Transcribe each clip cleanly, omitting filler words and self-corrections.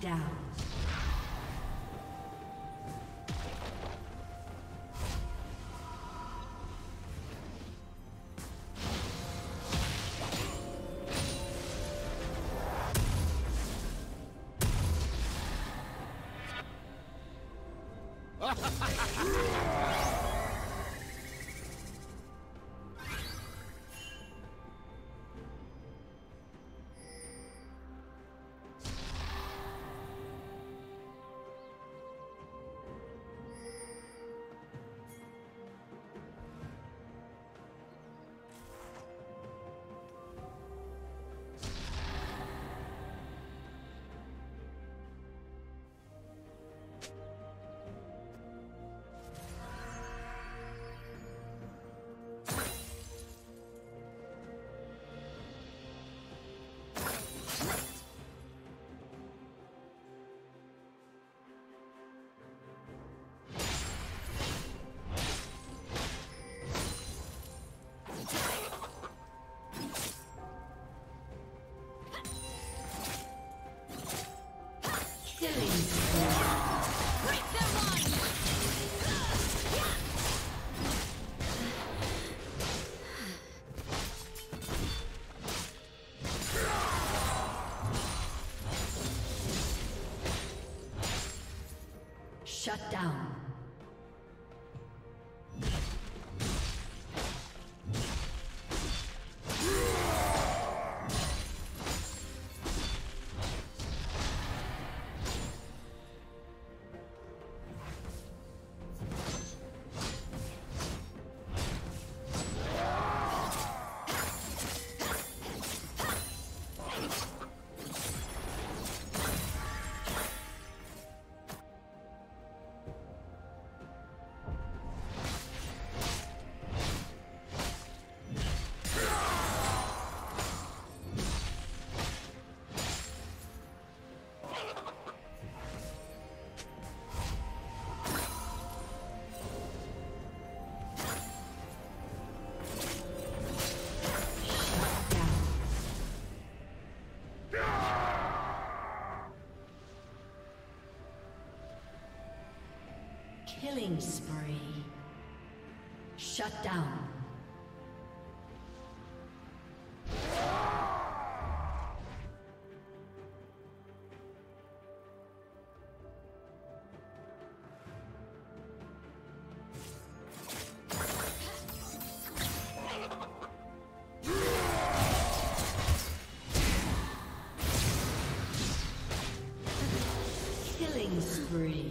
Down. Shut down. Killing spree. Shut down. Killing spree.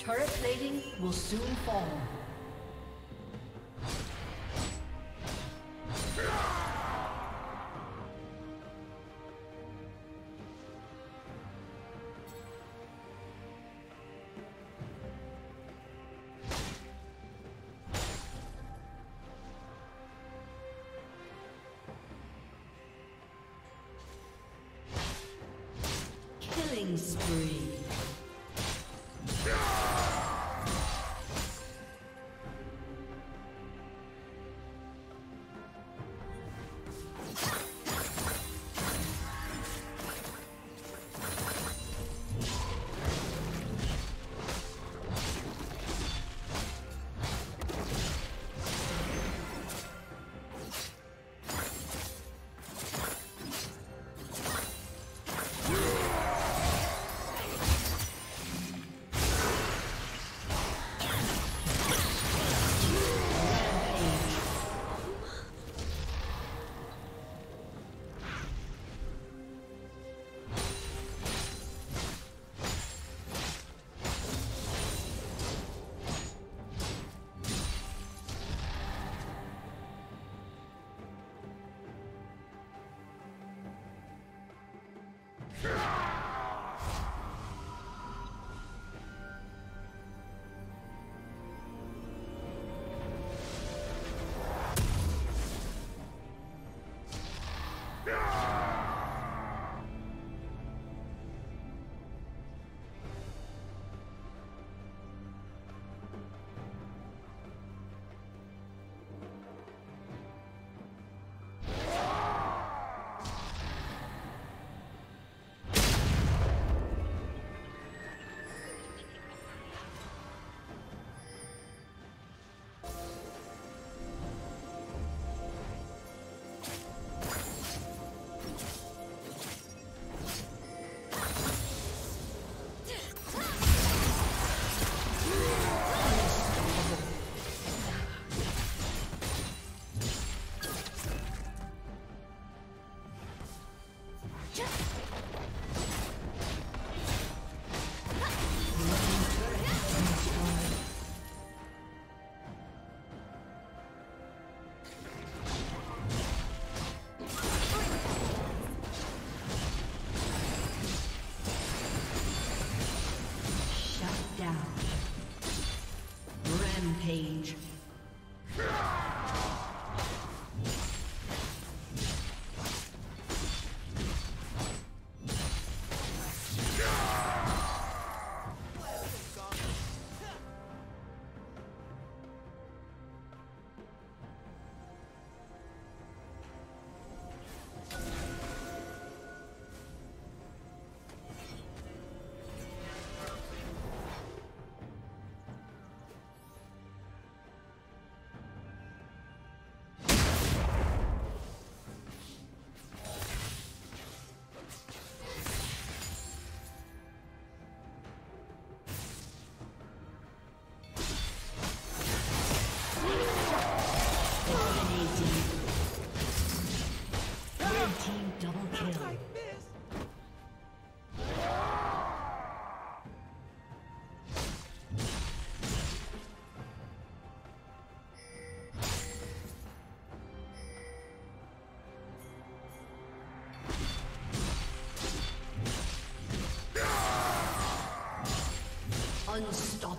Turret plating will soon fall. Killing spree.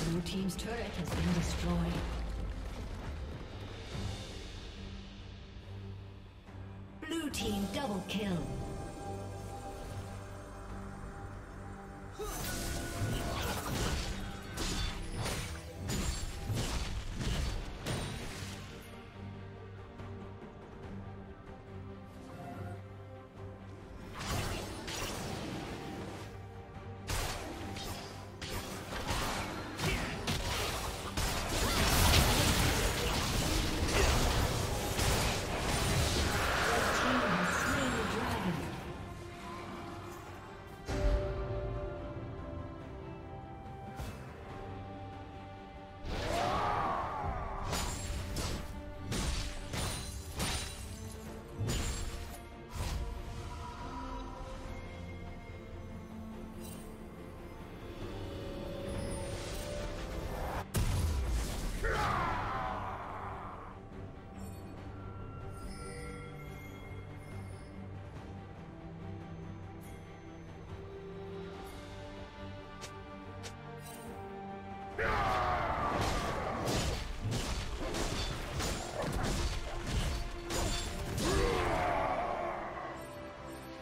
Blue team's turret has been destroyed. Blue team double kill.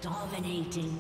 Dominating.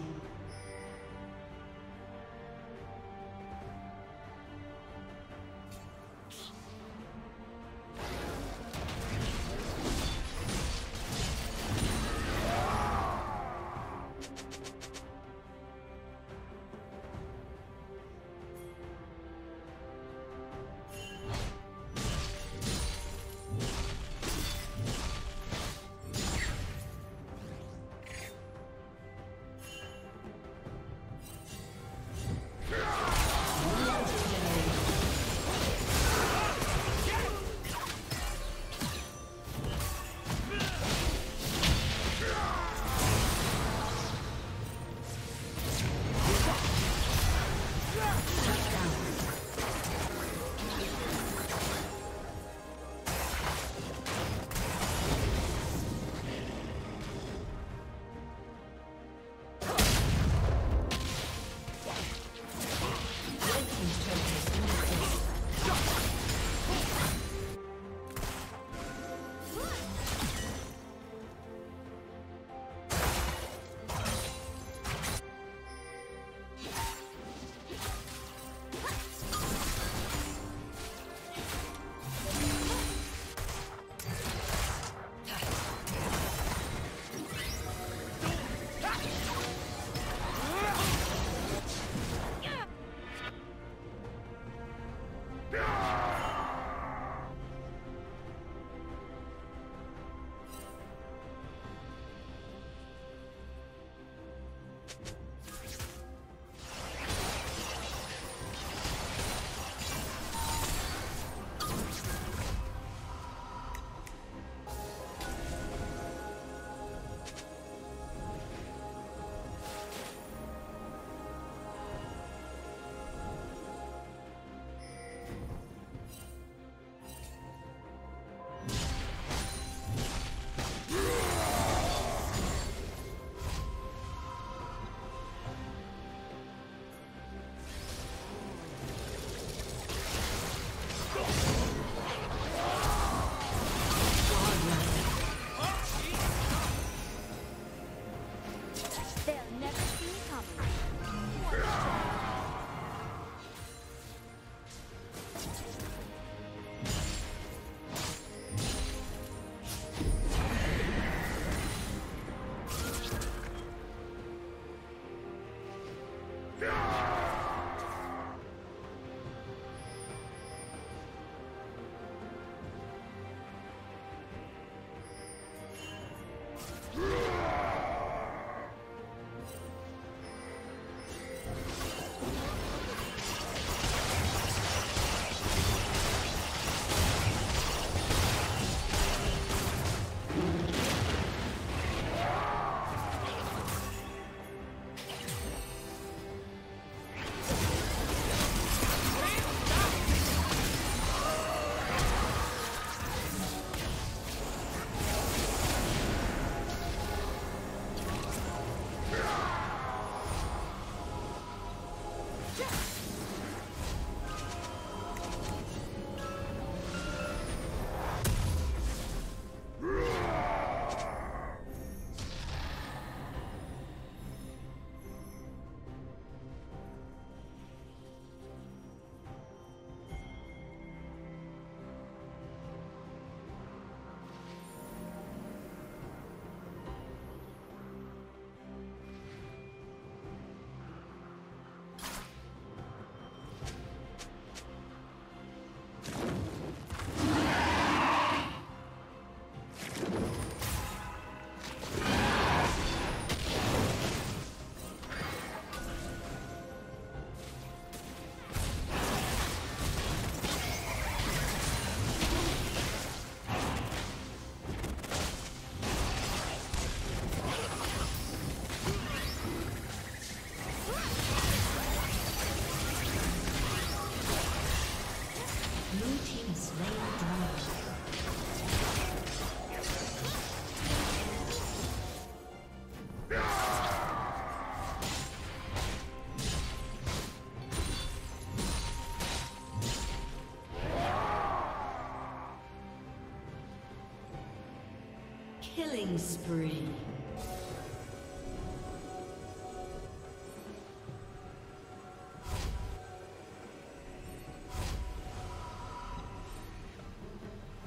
Killing spree.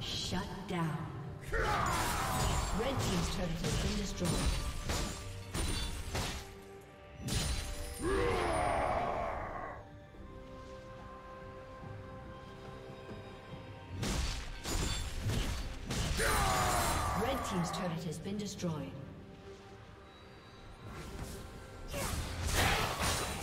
Shut down. Red team's turret has been destroyed. Team's turret has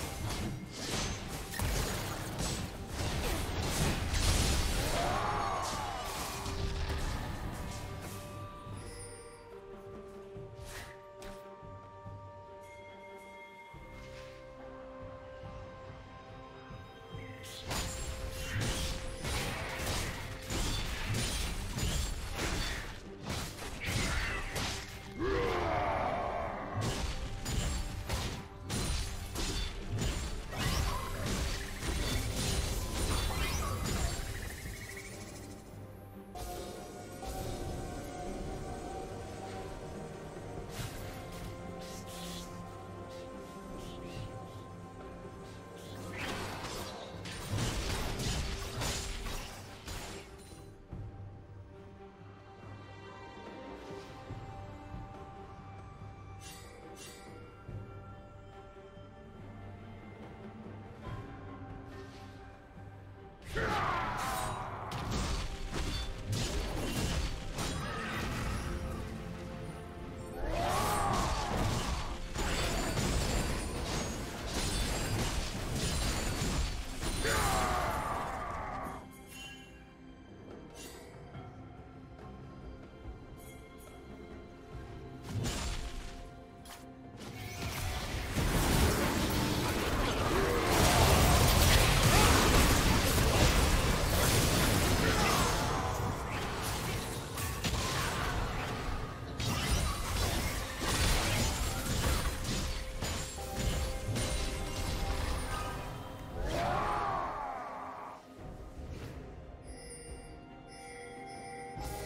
been destroyed. Blue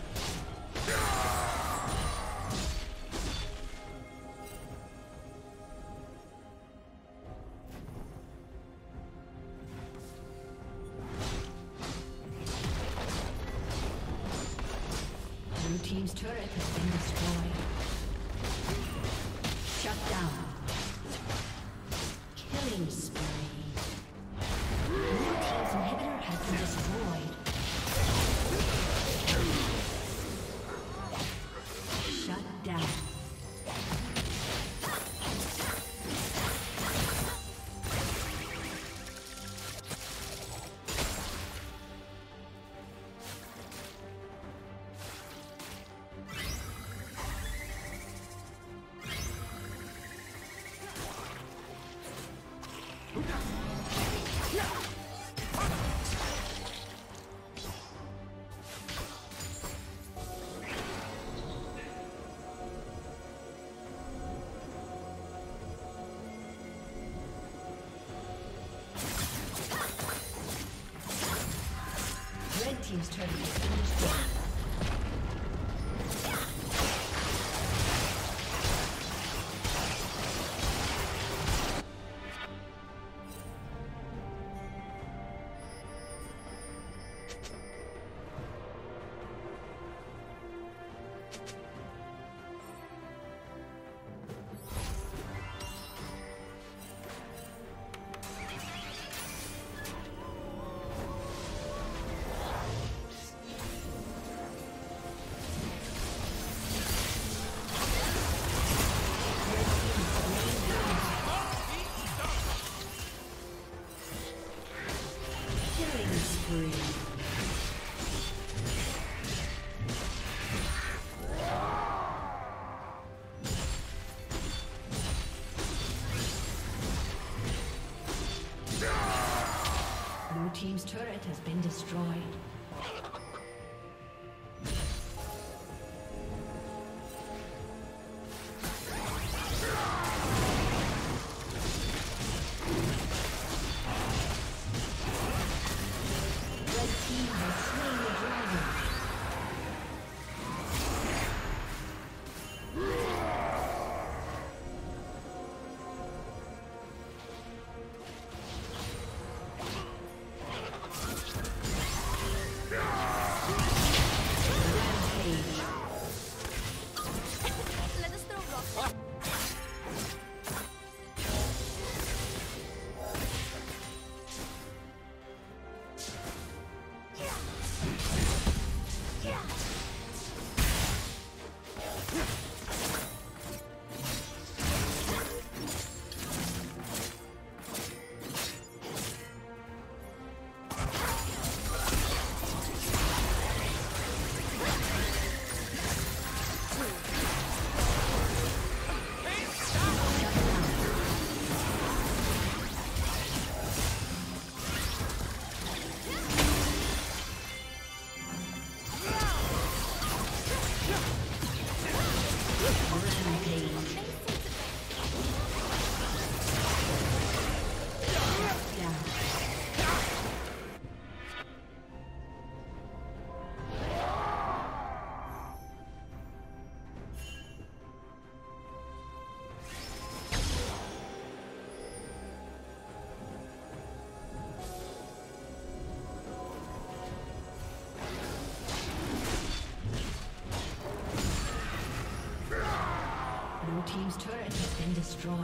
team's turret has been destroyed. Shut down. Killing spree. Blue team's inhibitor has been destroyed. Team's turret has been destroyed. Team's turret has been destroyed. Red team has slain the dragon. Team's turret has been destroyed.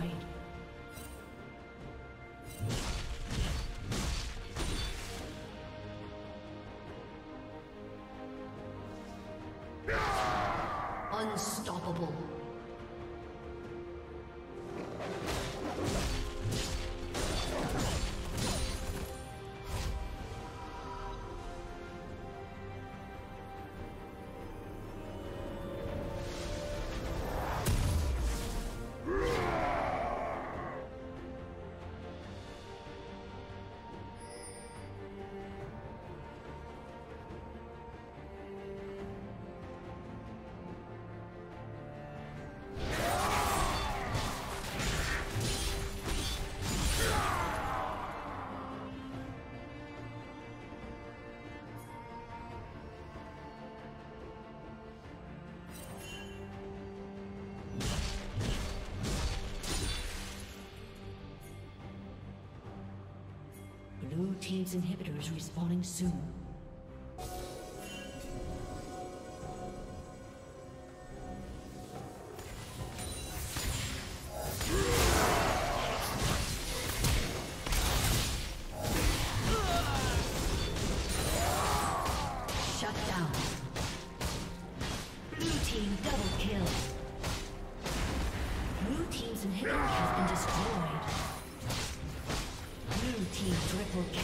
Unstoppable. Blue team's inhibitor is respawning soon. Shut down. Blue team double kill. Blue team's inhibitor has been destroyed. Blue team triple kill.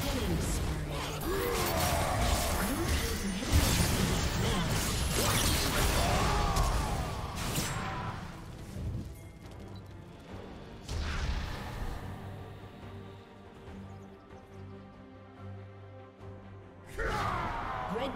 Killing spree. Blue team's inhibitor has been destroyed. Red